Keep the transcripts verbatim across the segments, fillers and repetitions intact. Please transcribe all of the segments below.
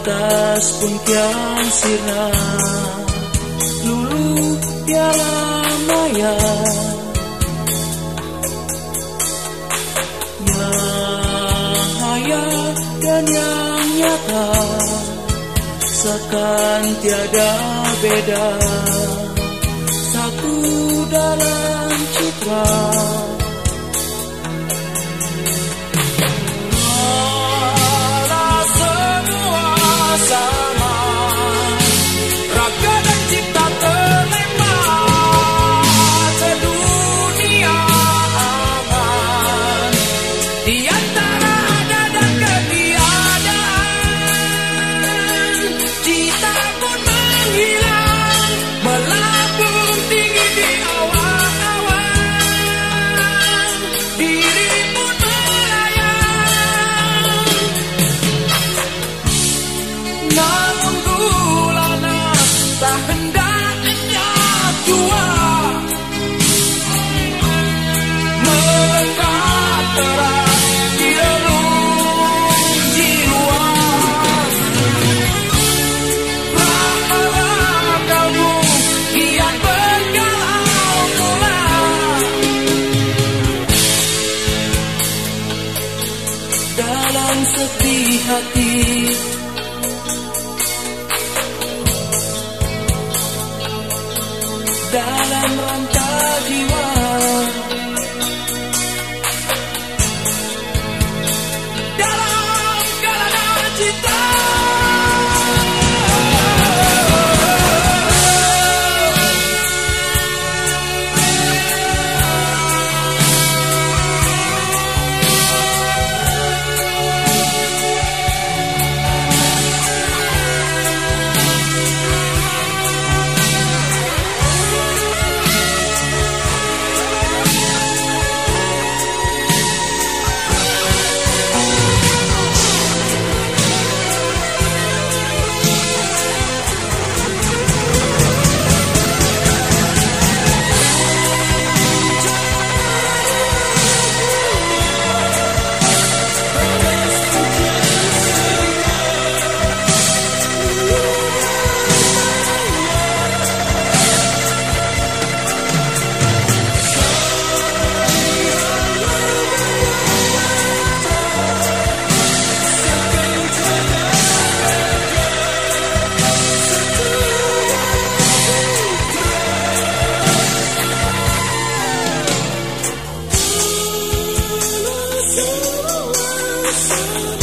atas bungkian sinar lulu piala maya yang hayal dan yang nyata seakan tiada beda, satu dalam citra. Hati dalam rantai jiwa, dalam galangan cinta.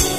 Oh,